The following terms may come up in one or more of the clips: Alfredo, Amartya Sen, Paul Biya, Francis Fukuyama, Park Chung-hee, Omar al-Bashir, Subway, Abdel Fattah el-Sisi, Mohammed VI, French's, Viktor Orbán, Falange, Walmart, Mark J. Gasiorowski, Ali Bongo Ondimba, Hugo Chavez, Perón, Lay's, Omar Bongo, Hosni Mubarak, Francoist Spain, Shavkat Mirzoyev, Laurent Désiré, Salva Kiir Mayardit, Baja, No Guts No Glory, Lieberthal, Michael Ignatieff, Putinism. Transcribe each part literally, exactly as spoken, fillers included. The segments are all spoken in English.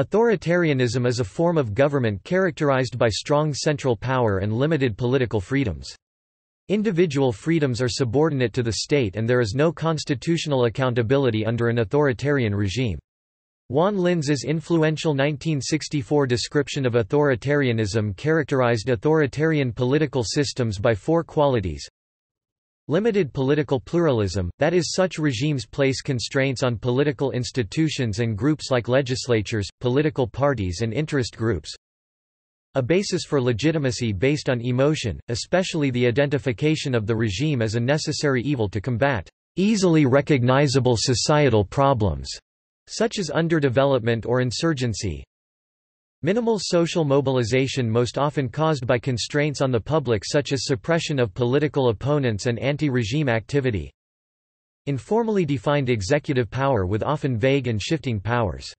Authoritarianism is a form of government characterized by strong central power and limited political freedoms. Individual freedoms are subordinate to the state and there is no constitutional accountability under an authoritarian regime. Juan Linz's influential nineteen sixty-four description of authoritarianism characterized authoritarian political systems by four qualities. Limited political pluralism, that is, such regimes place constraints on political institutions and groups like legislatures, political parties and interest groups. A basis for legitimacy based on emotion, especially the identification of the regime as a necessary evil to combat easily recognizable societal problems, such as underdevelopment or insurgency. Minimal social mobilization, most often caused by constraints on the public such as suppression of political opponents and anti-regime activity. Informally defined executive power with often vague and shifting powers.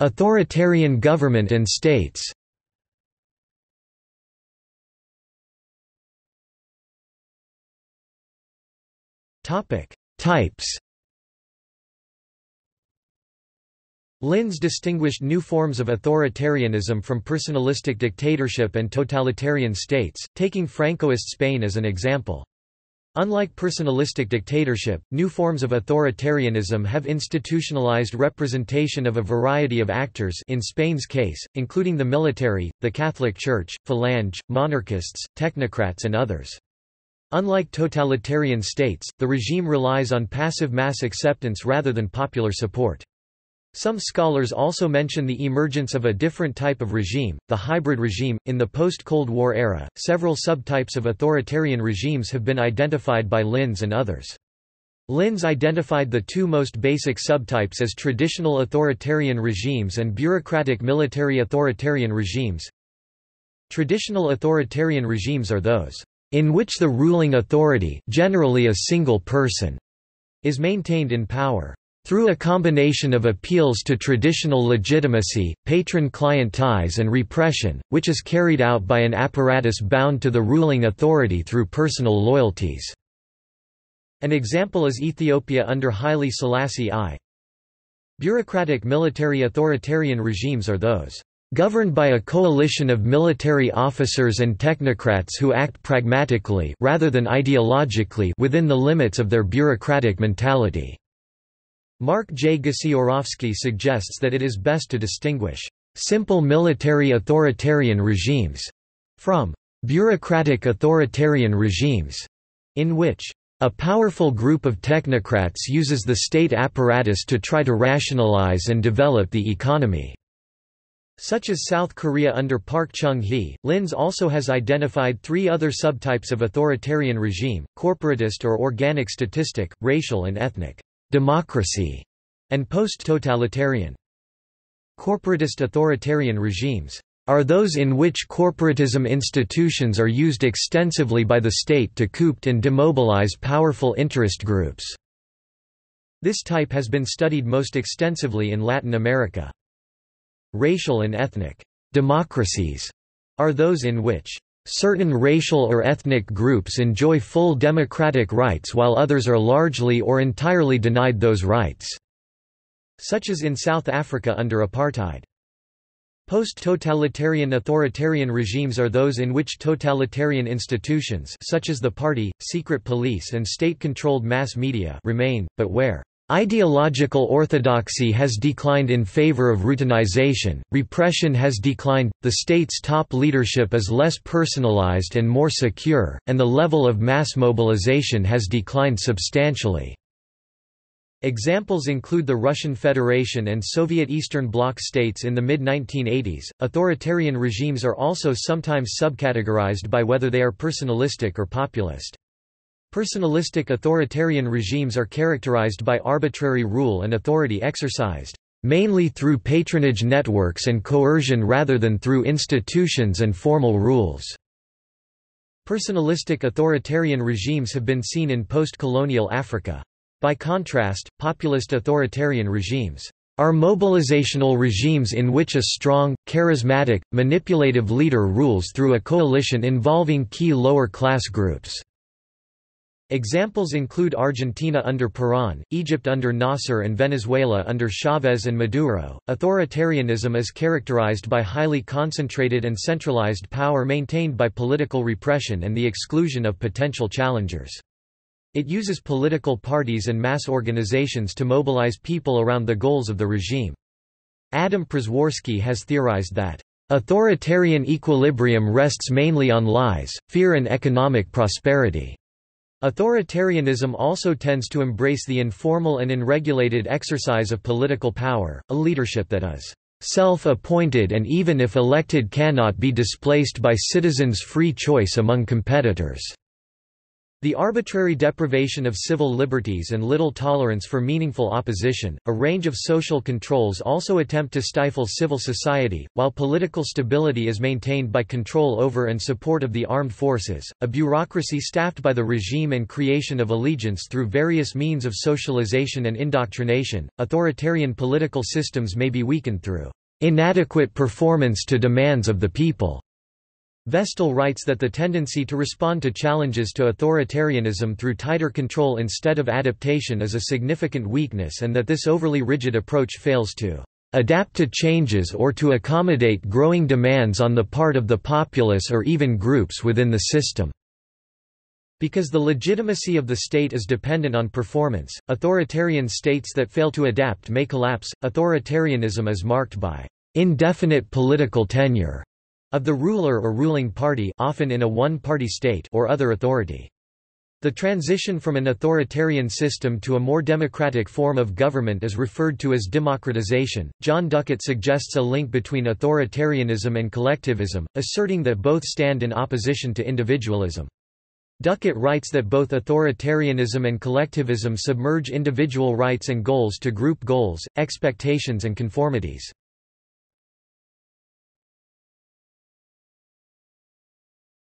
Authoritarian government and states. Types. Linz distinguished new forms of authoritarianism from personalistic dictatorship and totalitarian states, taking Francoist Spain as an example. Unlike personalistic dictatorship, new forms of authoritarianism have institutionalized representation of a variety of actors in Spain's case, including the military, the Catholic Church, Falange, monarchists, technocrats and others. Unlike totalitarian states, the regime relies on passive mass acceptance rather than popular support. Some scholars also mention the emergence of a different type of regime, the hybrid regime. In the post-Cold War era, several subtypes of authoritarian regimes have been identified by Linz and others. Linz identified the two most basic subtypes as traditional authoritarian regimes and bureaucratic military authoritarian regimes. Traditional authoritarian regimes are those in which the ruling authority, generally a single person, is maintained in power through a combination of appeals to traditional legitimacy, patron-client ties and repression, which is carried out by an apparatus bound to the ruling authority through personal loyalties. An example is Ethiopia under Haile Selassie the first. Bureaucratic military authoritarian regimes are those governed by a coalition of military officers and technocrats who act pragmatically rather than ideologically within the limits of their bureaucratic mentality. Mark J. Gasiorowski suggests that it is best to distinguish simple military authoritarian regimes from bureaucratic authoritarian regimes, in which a powerful group of technocrats uses the state apparatus to try to rationalize and develop the economy, such as South Korea under Park Chung-hee. Linz also has identified three other subtypes of authoritarian regime: corporatist or organic statistic, racial and ethnic democracy, and post-totalitarian. Corporatist authoritarian regimes are those in which corporatism institutions are used extensively by the state to coop and demobilize powerful interest groups. This type has been studied most extensively in Latin America. Racial and ethnic democracies are those in which certain racial or ethnic groups enjoy full democratic rights while others are largely or entirely denied those rights, such as in South Africa under apartheid. Post-totalitarian authoritarian regimes are those in which totalitarian institutions such as the party, secret police and state-controlled mass media remain, but where ideological orthodoxy has declined in favor of routinization, repression has declined, the state's top leadership is less personalized and more secure, and the level of mass mobilization has declined substantially. Examples include the Russian Federation and Soviet Eastern Bloc states in the mid nineteen eighties. Authoritarian regimes are also sometimes subcategorized by whether they are personalistic or populist. Personalistic authoritarian regimes are characterized by arbitrary rule and authority exercised mainly through patronage networks and coercion rather than through institutions and formal rules. Personalistic authoritarian regimes have been seen in post-colonial Africa. By contrast, populist authoritarian regimes are mobilizational regimes in which a strong, charismatic, manipulative leader rules through a coalition involving key lower-class groups. Examples include Argentina under Perón, Egypt under Nasser, and Venezuela under Chavez and Maduro. Authoritarianism is characterized by highly concentrated and centralized power maintained by political repression and the exclusion of potential challengers. It uses political parties and mass organizations to mobilize people around the goals of the regime. Adam Przeworski has theorized that authoritarian equilibrium rests mainly on lies, fear, and economic prosperity. Authoritarianism also tends to embrace the informal and unregulated exercise of political power, a leadership that is self-appointed and, even if elected, cannot be displaced by citizens' free choice among competitors. The arbitrary deprivation of civil liberties and little tolerance for meaningful opposition, a range of social controls also attempt to stifle civil society, while political stability is maintained by control over and support of the armed forces, a bureaucracy staffed by the regime, and creation of allegiance through various means of socialization and indoctrination. Authoritarian political systems may be weakened through inadequate performance to demands of the people. Vestal writes that the tendency to respond to challenges to authoritarianism through tighter control instead of adaptation is a significant weakness, and that this overly rigid approach fails to adapt to changes or to accommodate growing demands on the part of the populace or even groups within the system. Because the legitimacy of the state is dependent on performance, authoritarian states that fail to adapt may collapse. Authoritarianism is marked by indefinite political tenure of the ruler or ruling party, often in a one-party state, or other authority. The transition from an authoritarian system to a more democratic form of government is referred to as democratization. John Ducat suggests a link between authoritarianism and collectivism, asserting that both stand in opposition to individualism. Ducat writes that both authoritarianism and collectivism submerge individual rights and goals to group goals, expectations, and conformities.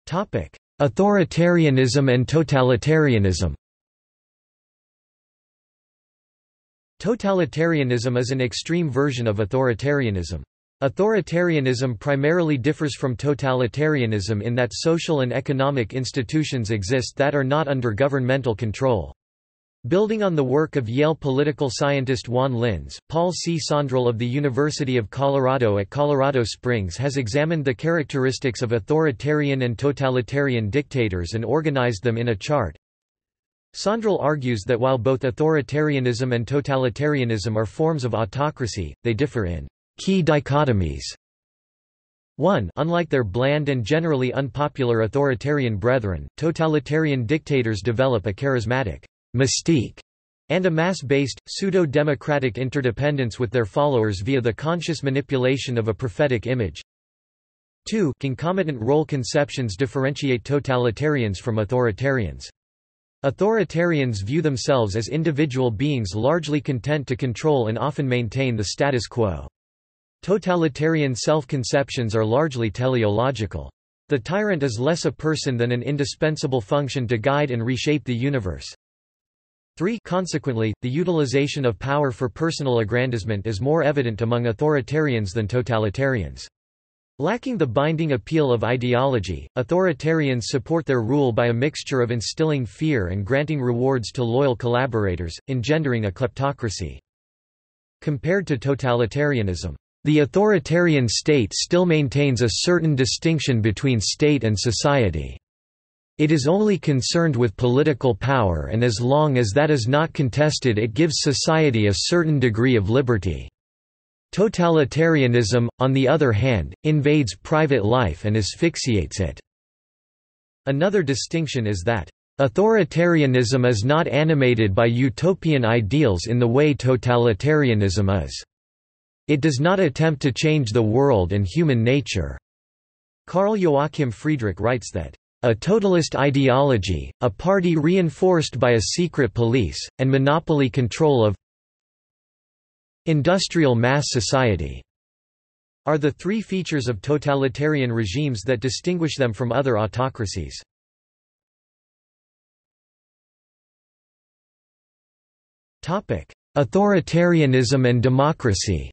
Topic: Authoritarianism and totalitarianism. Totalitarianism is an extreme version of authoritarianism. Authoritarianism primarily differs from totalitarianism in that social and economic institutions exist that are not under governmental control. Building on the work of Yale political scientist Juan Linz, Paul C. Sondrol of the University of Colorado at Colorado Springs has examined the characteristics of authoritarian and totalitarian dictators and organized them in a chart. Sondrol argues that while both authoritarianism and totalitarianism are forms of autocracy, they differ in key dichotomies. one Unlike their bland and generally unpopular authoritarian brethren, totalitarian dictators develop a charismatic mystique, and a mass-based, pseudo-democratic interdependence with their followers via the conscious manipulation of a prophetic image. two Concomitant role conceptions differentiate totalitarians from authoritarians. Authoritarians view themselves as individual beings largely content to control and often maintain the status quo. Totalitarian self-conceptions are largely teleological. The tyrant is less a person than an indispensable function to guide and reshape the universe. three Consequently, the utilization of power for personal aggrandizement is more evident among authoritarians than totalitarians. Lacking the binding appeal of ideology, authoritarians support their rule by a mixture of instilling fear and granting rewards to loyal collaborators, engendering a kleptocracy. Compared to totalitarianism, the authoritarian state still maintains a certain distinction between state and society. It is only concerned with political power, and as long as that is not contested, it gives society a certain degree of liberty. Totalitarianism, on the other hand, invades private life and asphyxiates it. Another distinction is that authoritarianism is not animated by utopian ideals in the way totalitarianism is. It does not attempt to change the world and human nature. Karl Joachim Friedrich writes that a totalist ideology, a party reinforced by a secret police, and monopoly control of industrial mass society, are the three features of totalitarian regimes that distinguish them from other autocracies. Authoritarianism and democracy.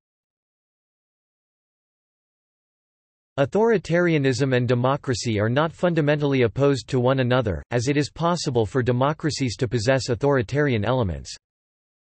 Authoritarianism and democracy are not fundamentally opposed to one another, as it is possible for democracies to possess authoritarian elements.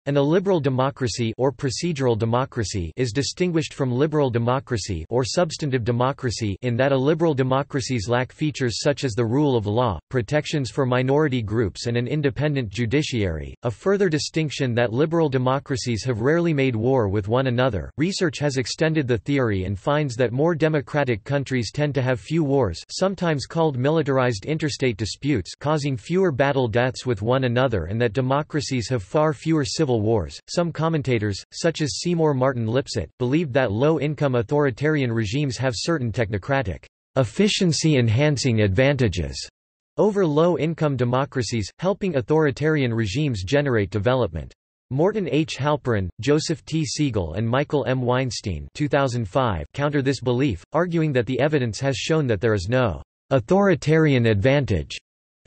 An illiberal democracy or procedural democracy is distinguished from liberal democracy or substantive democracy in that illiberal democracies lack features such as the rule of law, protections for minority groups and an independent judiciary. A further distinction that liberal democracies have rarely made war with one another. Research has extended the theory and finds that more democratic countries tend to have few wars, sometimes called militarized interstate disputes, causing fewer battle deaths with one another, and that democracies have far fewer civil wars. Some commentators, such as Seymour Martin Lipset, believed that low-income authoritarian regimes have certain technocratic efficiency-enhancing advantages over low-income democracies, helping authoritarian regimes generate development. Morton H. Halperin, Joseph T. Siegel and Michael M. Weinstein two thousand five counter this belief, arguing that the evidence has shown that there is no authoritarian advantage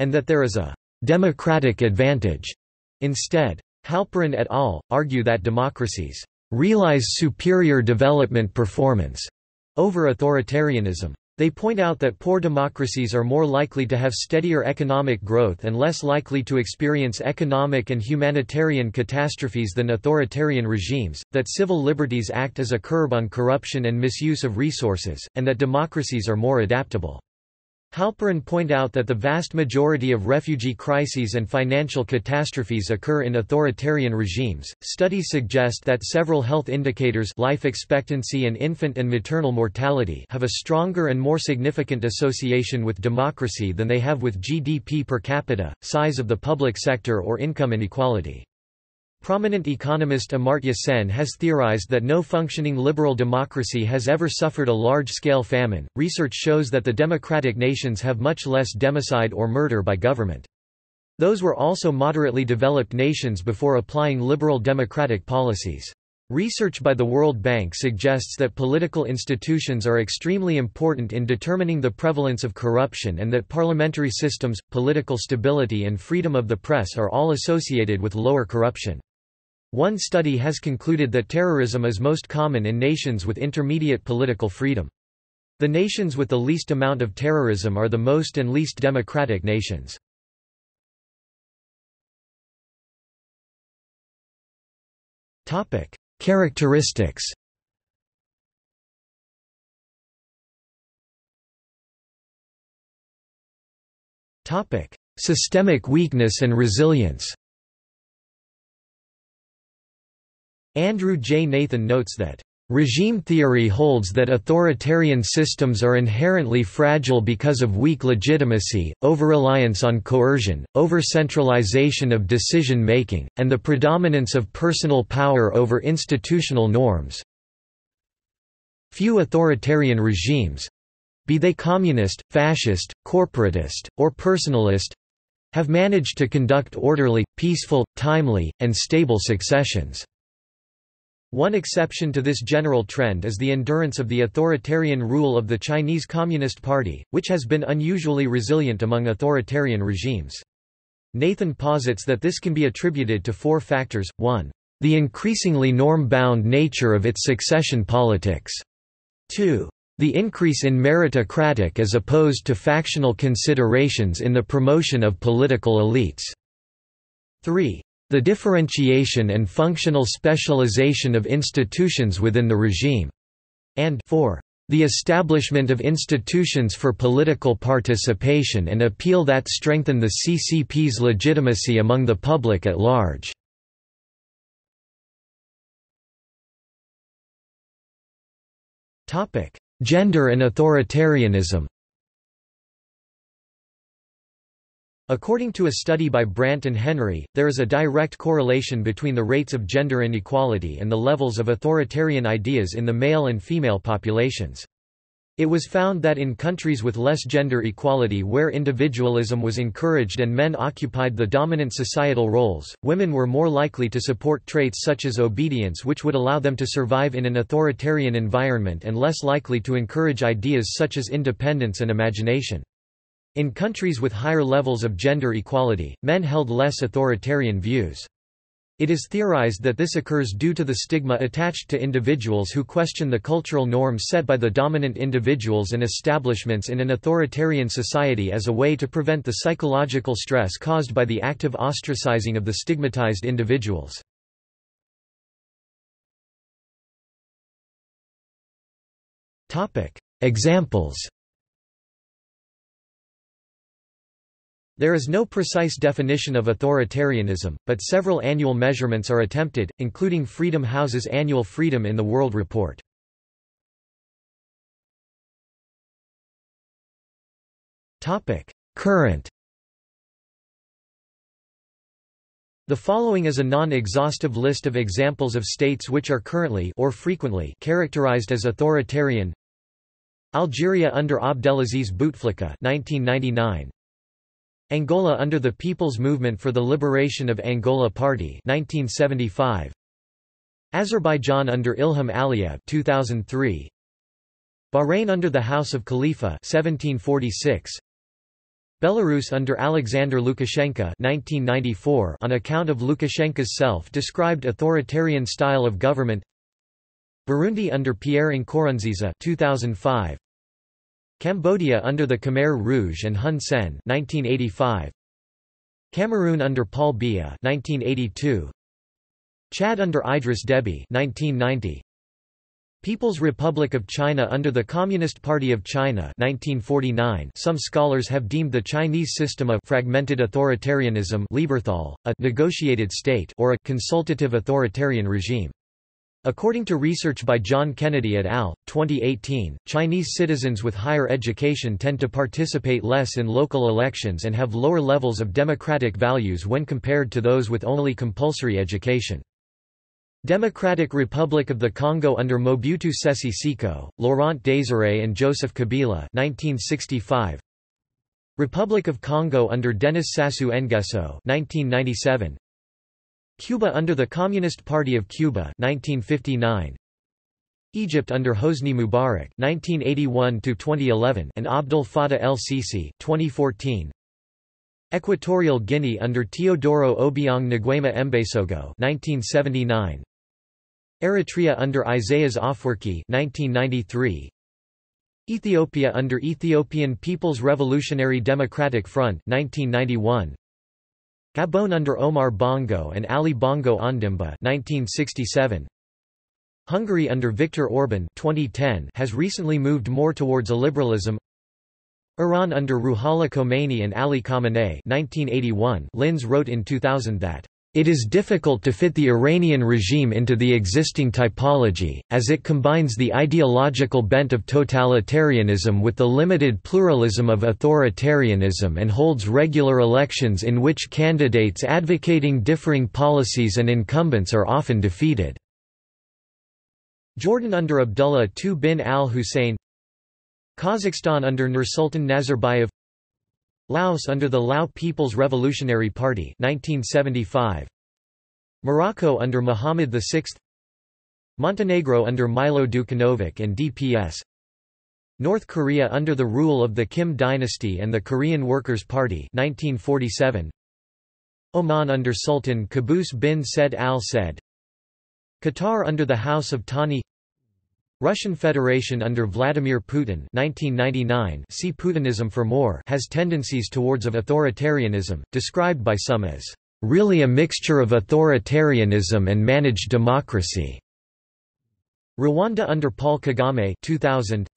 and that there is a democratic advantage instead. Halperin et al. Argue that democracies realize superior development performance over authoritarianism. They point out that poor democracies are more likely to have steadier economic growth and less likely to experience economic and humanitarian catastrophes than authoritarian regimes, that civil liberties act as a curb on corruption and misuse of resources, and that democracies are more adaptable. Halperin point out that the vast majority of refugee crises and financial catastrophes occur in authoritarian regimes. Studies suggest that several health indicators, life expectancy and infant and maternal mortality, have a stronger and more significant association with democracy than they have with G D P per capita, size of the public sector, or income inequality. Prominent economist Amartya Sen has theorized that no functioning liberal democracy has ever suffered a large-scale famine. Research shows that the democratic nations have much less democide or murder by government. Those were also moderately developed nations before applying liberal democratic policies. Research by the World Bank suggests that political institutions are extremely important in determining the prevalence of corruption, and that parliamentary systems, political stability, and freedom of the press are all associated with lower corruption. One study has concluded that terrorism is most common in nations with intermediate political freedom. The nations with the least amount of terrorism are the most and least democratic nations. Topic: Characteristics. Topic: Systemic weakness and resilience. Andrew J. Nathan notes that, "...regime theory holds that authoritarian systems are inherently fragile because of weak legitimacy, overreliance on coercion, over-centralization of decision-making, and the predominance of personal power over institutional norms. Few authoritarian regimes—be they communist, fascist, corporatist, or personalist—have managed to conduct orderly, peaceful, timely, and stable successions." One exception to this general trend is the endurance of the authoritarian rule of the Chinese Communist Party, which has been unusually resilient among authoritarian regimes. Nathan posits that this can be attributed to four factors. one The increasingly norm-bound nature of its succession politics. two The increase in meritocratic as opposed to factional considerations in the promotion of political elites. three The differentiation and functional specialization of institutions within the regime, and four the establishment of institutions for political participation and appeal that strengthen the C C P's legitimacy among the public at large. Topic: Gender and authoritarianism. According to a study by Brandt and Henry, there is a direct correlation between the rates of gender inequality and the levels of authoritarian ideas in the male and female populations. It was found that in countries with less gender equality, where individualism was encouraged and men occupied the dominant societal roles, women were more likely to support traits such as obedience, which would allow them to survive in an authoritarian environment, and less likely to encourage ideas such as independence and imagination. In countries with higher levels of gender equality, men held less authoritarian views. It is theorized that this occurs due to the stigma attached to individuals who question the cultural norms set by the dominant individuals and establishments in an authoritarian society as a way to prevent the psychological stress caused by the active ostracizing of the stigmatized individuals. Examples. There is no precise definition of authoritarianism, but several annual measurements are attempted, including Freedom House's annual Freedom in the World report. Current. The following is a non-exhaustive list of examples of states which are currently or frequently characterized as authoritarian. Algeria under Abdelaziz Bouteflika nineteen ninety-nine. Angola under the People's Movement for the Liberation of Angola Party nineteen seventy-five. Azerbaijan under Ilham Aliyev two thousand three. Bahrain under the House of Khalifa seventeen forty-six. Belarus under Alexander Lukashenko nineteen ninety-four on account of Lukashenko's self-described authoritarian style of government. Burundi under Pierre Nkurunziza two thousand five. Cambodia under the Khmer Rouge and Hun Sen nineteen eighty-five. Cameroon under Paul Biya nineteen eighty-two. Chad under Idris Deby nineteen ninety. People's Republic of China under the Communist Party of China nineteen forty-nine. Some scholars have deemed the Chinese system of fragmented authoritarianism Lieberthal, a negotiated state or a consultative authoritarian regime. According to research by John Kennedy et al., twenty eighteen, Chinese citizens with higher education tend to participate less in local elections and have lower levels of democratic values when compared to those with only compulsory education. Democratic Republic of the Congo under Mobutu Sese Seko, Laurent Désiré and Joseph Kabila nineteen sixty-five. Republic of Congo under Denis Sassou Nguesso nineteen ninety-seven. Cuba under the Communist Party of Cuba nineteen fifty-nine. Egypt under Hosni Mubarak nineteen eighty-one to twenty eleven and Abdel Fattah el-Sisi twenty fourteen. Equatorial Guinea under Teodoro Obiang Nguema Mbesogo nineteen seventy-nine. Eritrea under Isaias Afwerki nineteen ninety-three. Ethiopia under Ethiopian People's Revolutionary Democratic Front nineteen ninety-one. Gabon under Omar Bongo and Ali Bongo Ondimba nineteen sixty-seven. Hungary under Viktor Orbán twenty ten has recently moved more towards a liberalism. Iran under Ruhollah Khomeini and Ali Khamenei nineteen eighty-one. Linz wrote in two thousand that, "...it is difficult to fit the Iranian regime into the existing typology, as it combines the ideological bent of totalitarianism with the limited pluralism of authoritarianism and holds regular elections in which candidates advocating differing policies and incumbents are often defeated." Jordan under Abdullah two bin al-Hussein. Kazakhstan under Nursultan Nazarbayev. Laos under the Lao People's Revolutionary Party nineteen seventy-five. Morocco under Mohammed the sixth. Montenegro under Milo Dukanovic and D P S. North Korea under the rule of the Kim dynasty and the Korean Workers' Party nineteen forty-seven. Oman under Sultan Qaboos bin Said al-Said. Qatar under the House of Thani. Russian Federation under Vladimir Putin nineteen ninety-nine, see Putinism for more, has tendencies towards of authoritarianism, described by some as, "...really a mixture of authoritarianism and managed democracy." Rwanda under Paul Kagame two thousand.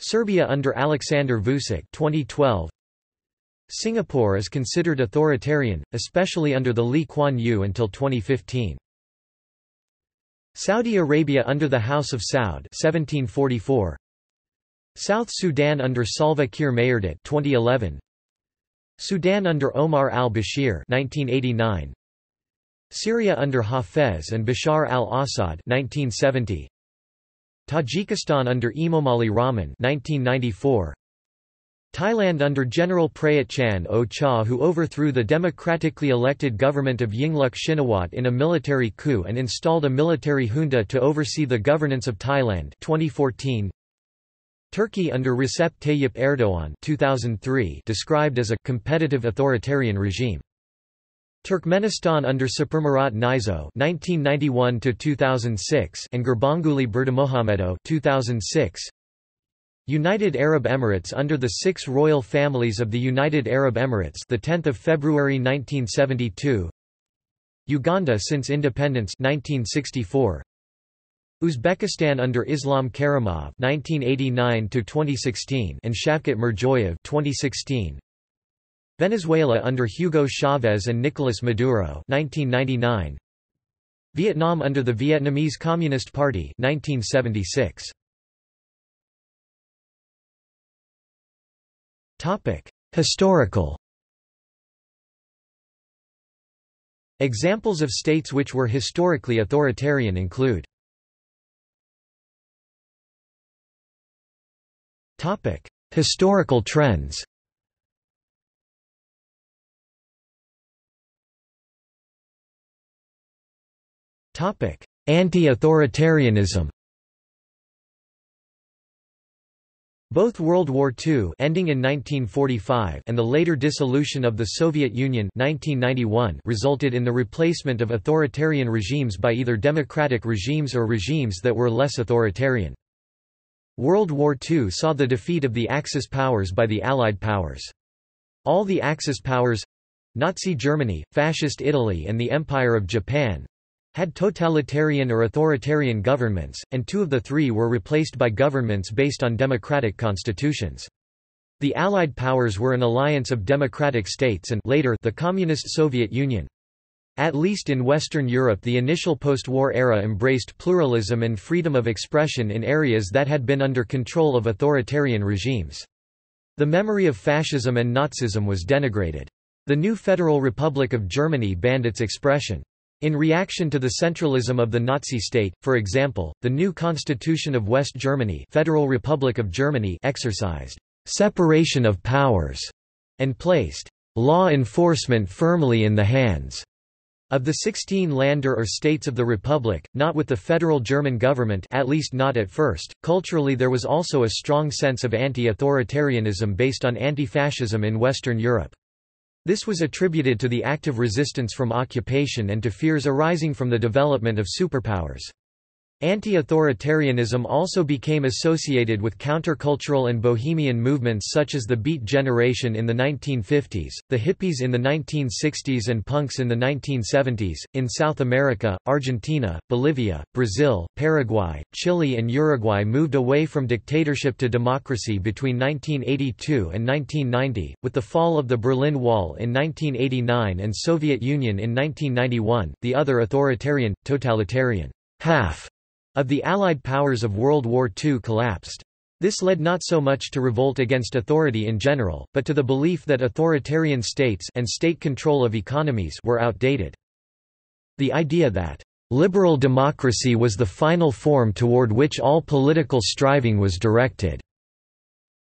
Serbia under Aleksandar Vučić twenty twelve. Singapore is considered authoritarian, especially under the Lee Kuan Yew until twenty fifteen. Saudi Arabia under the House of Saud seventeen forty-four. South Sudan under Salva Kiir Mayardit twenty eleven. Sudan under Omar al-Bashir nineteen eighty-nine. Syria under Hafez and Bashar al-Assad nineteen seventy. Tajikistan under Imomali Rahman nineteen ninety-four. Thailand under General Prayut Chan O-Cha, who overthrew the democratically elected government of Yingluck Shinawatra in a military coup and installed a military junta to oversee the governance of Thailand twenty fourteen. Turkey under Recep Tayyip Erdoğan two thousand three, described as a competitive authoritarian regime. Turkmenistan under Saparmurat Nizo (nineteen ninety-one to two thousand six) and Gurbanguly Berdimuhamedow (two thousand six). United Arab Emirates under the Six Royal Families of the United Arab Emirates, the tenth of February nineteen seventy-two. Uganda since independence nineteen sixty-four. Uzbekistan under Islam Karimov nineteen eighty-nine to twenty sixteen and Shavkat Mirzoyev twenty sixteen. Venezuela under Hugo Chavez and Nicolas Maduro nineteen ninety-nine. Vietnam under the Vietnamese Communist Party nineteen seventy-six. Topic: Historical. Examples of states which were historically authoritarian include. Topic: Historical trends. Topic: Anti-authoritarianism. Both World War Two, ending in nineteen forty-five, and the later dissolution of the Soviet Union (nineteen ninety-one) resulted in the replacement of authoritarian regimes by either democratic regimes or regimes that were less authoritarian. World War Two saw the defeat of the Axis powers by the Allied powers. All the Axis powers, Nazi Germany, Fascist Italy, and the Empire of Japan, had totalitarian or authoritarian governments, and two of the three were replaced by governments based on democratic constitutions. The Allied powers were an alliance of democratic states and later the Communist Soviet Union. At least in Western Europe, the initial post-war era embraced pluralism and freedom of expression in areas that had been under control of authoritarian regimes. The memory of fascism and Nazism was denigrated. The new Federal Republic of Germany banned its expression. In reaction to the centralism of the Nazi state, for example, the new Constitution of West Germany, Federal Republic of Germany exercised separation of powers and placed law enforcement firmly in the hands of the sixteen Länder or states of the republic, not with the federal German government, at least not at first. Culturally, there was also a strong sense of anti-authoritarianism based on anti-fascism in Western Europe. This was attributed to the active resistance from occupation and to fears arising from the development of superpowers. Anti-authoritarianism also became associated with countercultural and bohemian movements such as the Beat Generation in the nineteen fifties, the hippies in the nineteen sixties, and punks in the nineteen seventies. In South America, Argentina, Bolivia, Brazil, Paraguay, Chile, and Uruguay moved away from dictatorship to democracy between nineteen eighty-two and nineteen ninety, with the fall of the Berlin Wall in nineteen eighty-nine and Soviet Union in nineteen ninety-one. The other authoritarian, totalitarian half of the Allied powers of World War Two collapsed. This led not so much to revolt against authority in general, but to the belief that authoritarian states and state control of economies were outdated. The idea that liberal democracy was the final form toward which all political striving was directed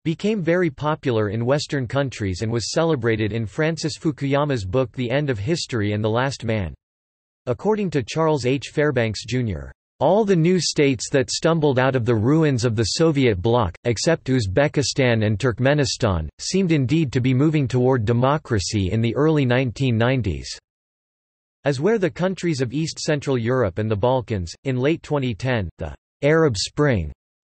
became very popular in Western countries and was celebrated in Francis Fukuyama's book The End of History and the Last Man. According to Charles H. Fairbanks, Junior, all the new states that stumbled out of the ruins of the Soviet bloc, except Uzbekistan and Turkmenistan, seemed indeed to be moving toward democracy in the early nineteen nineties. As were the countries of East Central Europe and the Balkans. In late twenty ten, the Arab Spring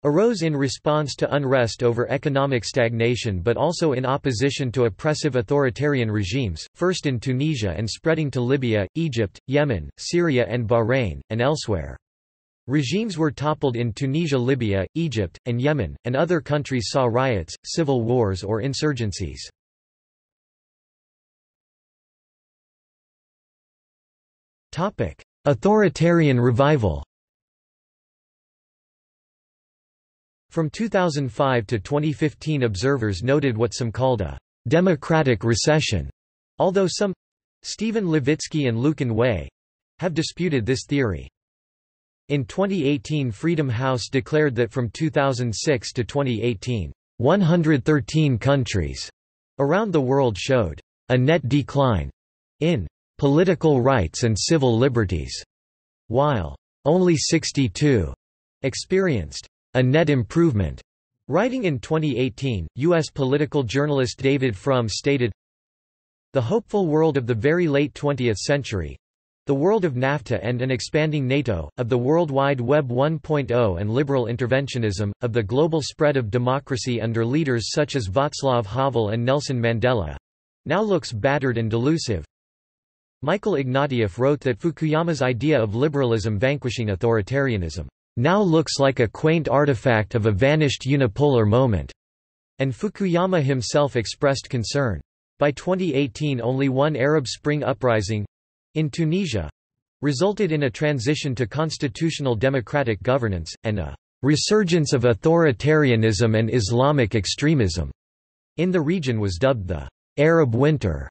arose in response to unrest over economic stagnation but also in opposition to oppressive authoritarian regimes, first in Tunisia and spreading to Libya, Egypt, Yemen, Syria and Bahrain, and elsewhere. Regimes were toppled in Tunisia, Libya, Egypt, and Yemen, and other countries saw riots, civil wars or insurgencies. Topic: Authoritarian revival. From two thousand five to twenty fifteen, observers noted what some called a democratic recession, although some, Stephen Levitsky and Lucan Way, have disputed this theory. In twenty eighteen, Freedom House declared that from two thousand six to twenty eighteen, one hundred thirteen countries around the world showed a net decline in political rights and civil liberties, while only sixty-two experienced a net improvement. Writing in twenty eighteen, U S political journalist David Frum stated, The hopeful world of the very late twentieth century—the world of NAFTA and an expanding NATO, of the World Wide Web one point oh and liberal interventionism, of the global spread of democracy under leaders such as Václav Havel and Nelson Mandela—now looks battered and delusive. Michael Ignatieff wrote that Fukuyama's idea of liberalism vanquishing authoritarianism now looks like a quaint artifact of a vanished unipolar moment, and Fukuyama himself expressed concern. By twenty eighteen, only one Arab Spring uprising—in Tunisia—resulted in a transition to constitutional democratic governance, and a resurgence of authoritarianism and Islamic extremism in the region was dubbed the Arab Winter.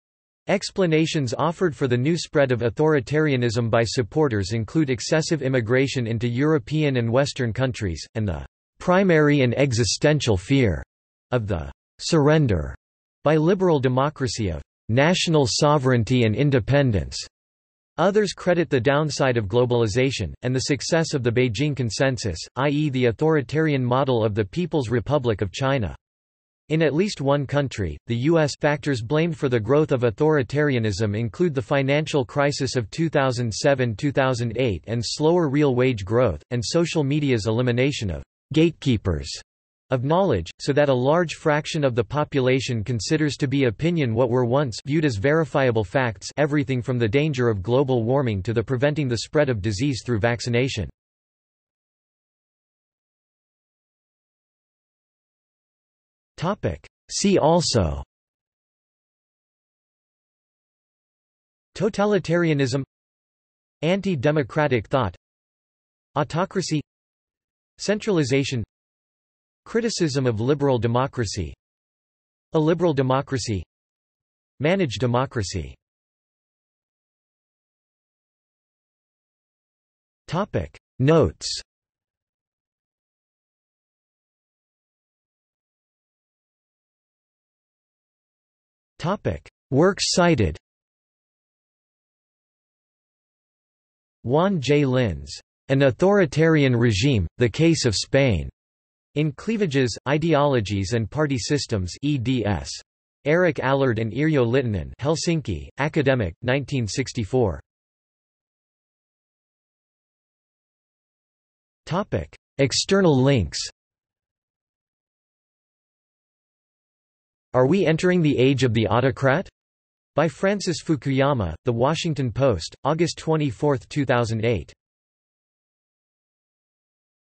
Explanations offered for the new spread of authoritarianism by supporters include excessive immigration into European and Western countries, and the primary and existential fear of the surrender by liberal democracy of national sovereignty and independence. Others credit the downside of globalization, and the success of the Beijing Consensus, that is the authoritarian model of the People's Republic of China. In at least one country, the U S factors blamed for the growth of authoritarianism include the financial crisis of two thousand seven to two thousand eight and slower real wage growth, and social media's elimination of gatekeepers of knowledge, so that a large fraction of the population considers to be opinion what were once viewed as verifiable facts, everything from the danger of global warming to the preventing the spread of disease through vaccination. See also: totalitarianism, anti-democratic thought, autocracy, centralization, criticism of liberal democracy, illiberal democracy, managed democracy. Topic Notes. Topic Works cited. Juan J. Linz, An Authoritarian Regime: The Case of Spain. In Cleavages, Ideologies and Party Systems, eds. Eric Allard and Yrjö Littinen, Helsinki, Academic, nineteen sixty-four. Topic: External links. Are We Entering the Age of the Autocrat? By Francis Fukuyama, The Washington Post, August twenty-fourth, two thousand eight.